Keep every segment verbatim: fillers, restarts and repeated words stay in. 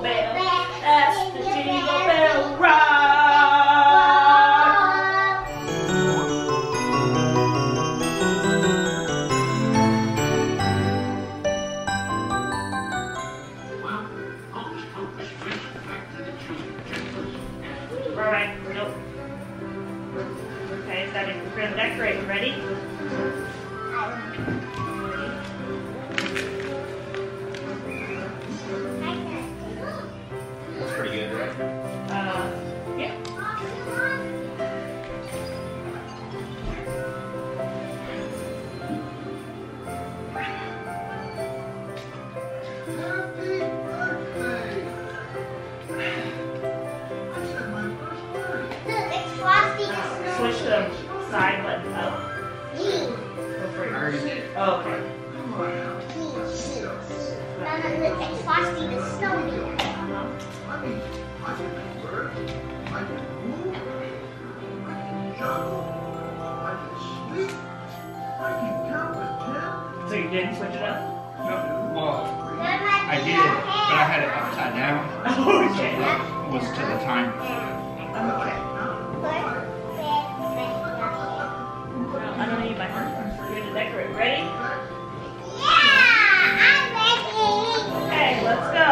jingle bell, that's the jingle bell rock. Well, Hocus Pocus brings it back to the truth. All right, nope. Okay, that is, we're going to decorate. Ready? Push the side button up. Oh, okay. It's Frosty the Snowman. So you didn't switch it up? No. Well, I did, but I had it upside down. Okay. So it was to the time. Okay. Ready? Yeah! I'm ready! Okay, let's go.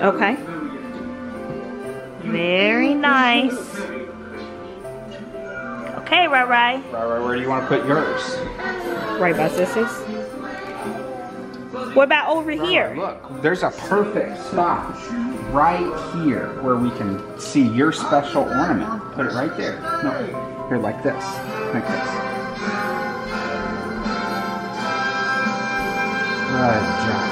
Okay. Very nice. Okay, Rai Rai. Rai Rai, where do you want to put yours? Right by Sissy's. What about over Rai here? Rai, look, there's a perfect spot right here where we can see your special ornament. Put it right there. No, here, like this. Like this. Good job.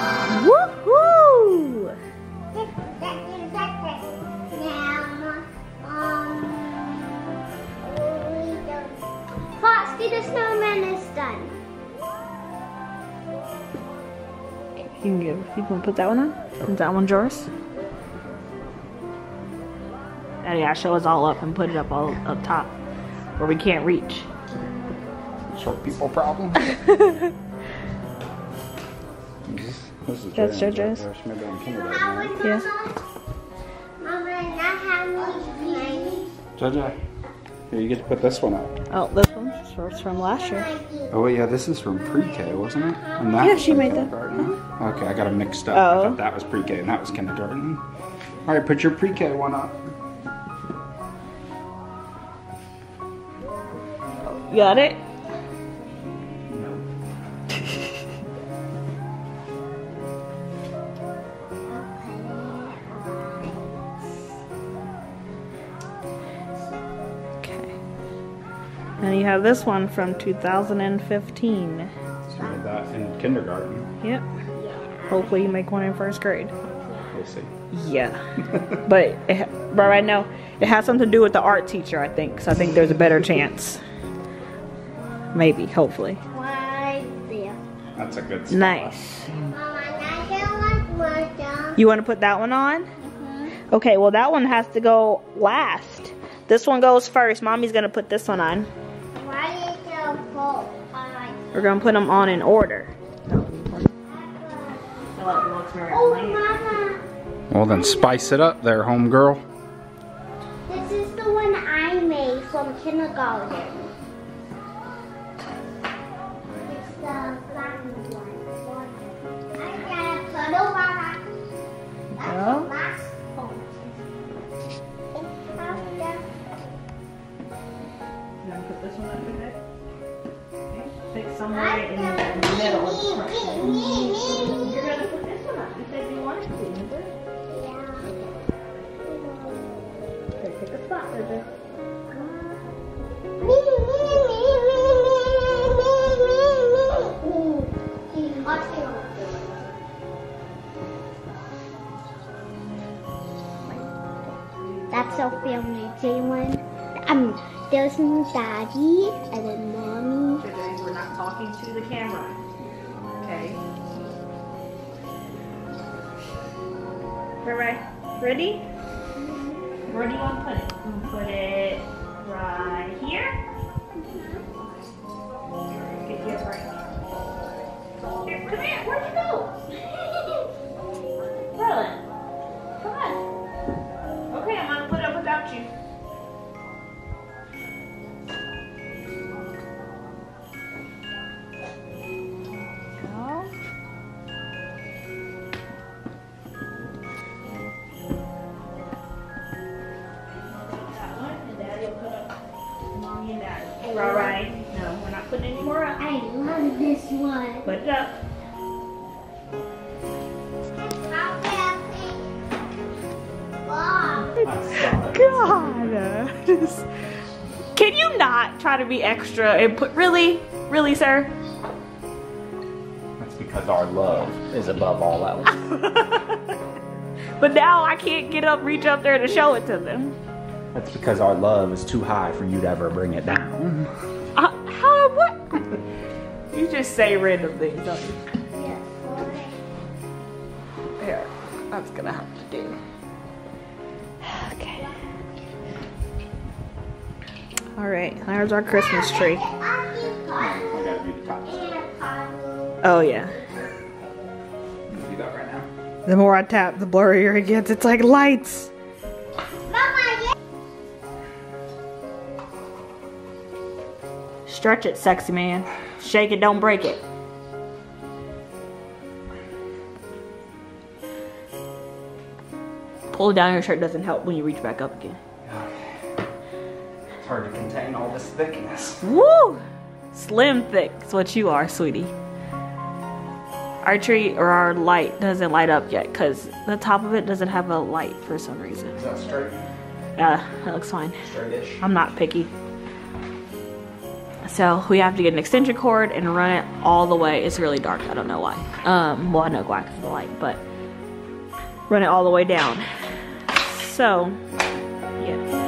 The snowman is done. You can give. You want to put that one on? Is that one yours? Daddy, I show us all up and put it up all up top where we can't reach. Short people problem. That's JoJo's. Yes. Mama, not JoJo. Here, you get to put this one up. Oh, this one's from last year. Oh, yeah, this is from pre-K, wasn't it? And that yeah, she made that. Uh-huh. Okay, I got it mixed up. Oh. I thought that was pre-K and that was kindergarten. All right, put your pre-K one up. Got it? And you have this one from two thousand fifteen. So you did that in kindergarten. Yep. Yeah. Hopefully you make one in first grade. We'll see. Yeah. But it, right now, it has something to do with the art teacher, I think. So I think there's a better chance. Maybe, hopefully. Right there. That's a good spot. Nice. You want to put that one on? Mm-hmm. Okay, well that one has to go last. This one goes first. Mommy's gonna put this one on. Why is there both on? We're gonna put them on in order. Oh, Mama. Well, then spice it up there, homegirl. This is the one I made from kindergarten. It's the brown one. I got a puddle one. That's the last one. You want to put this one up in there? Okay. Pick somewhere in the middle. You're going to put this one up. You said you wanted to, remember? Take a spot, River. That's our family, Jalen. Um, there's my daddy and then mommy. Today we're not talking to the camera. Okay. All right. Ready? Where do you want to put it? You can put it right here. Mm-hmm. Get your right here. Here, come here. Where'd you go? Run. Come on. Okay, I'm gonna put it up without you. Alright, no, we're not putting any more up. I love this one. Put it up. God. Can you not try to be extra and put, really? Really, sir? That's because our love is above all else. But now I can't get up, reach up there to show it to them. That's because our love is too high for you to ever bring it down. Uh, how? What? You just say random things, don't you? Yes. Here, I was gonna have to do. Okay. All right. There's our Christmas tree. Oh yeah. Do that right now. The more I tap, the blurrier it gets. It's like lights. Stretch it, sexy man. Shake it, don't break it. Pulling down your shirt doesn't help when you reach back up again. Okay. It's hard to contain all this thickness. Woo! Slim thick is what you are, sweetie. Our tree, or our light, doesn't light up yet because the top of it doesn't have a light for some reason. Is that straight? Yeah, uh, that looks fine. Straight-ish. I'm not picky. So we have to get an extension cord and run it all the way. It's really dark, I don't know why. Um, well, I know why because of the light, but run it all the way down. So, yeah.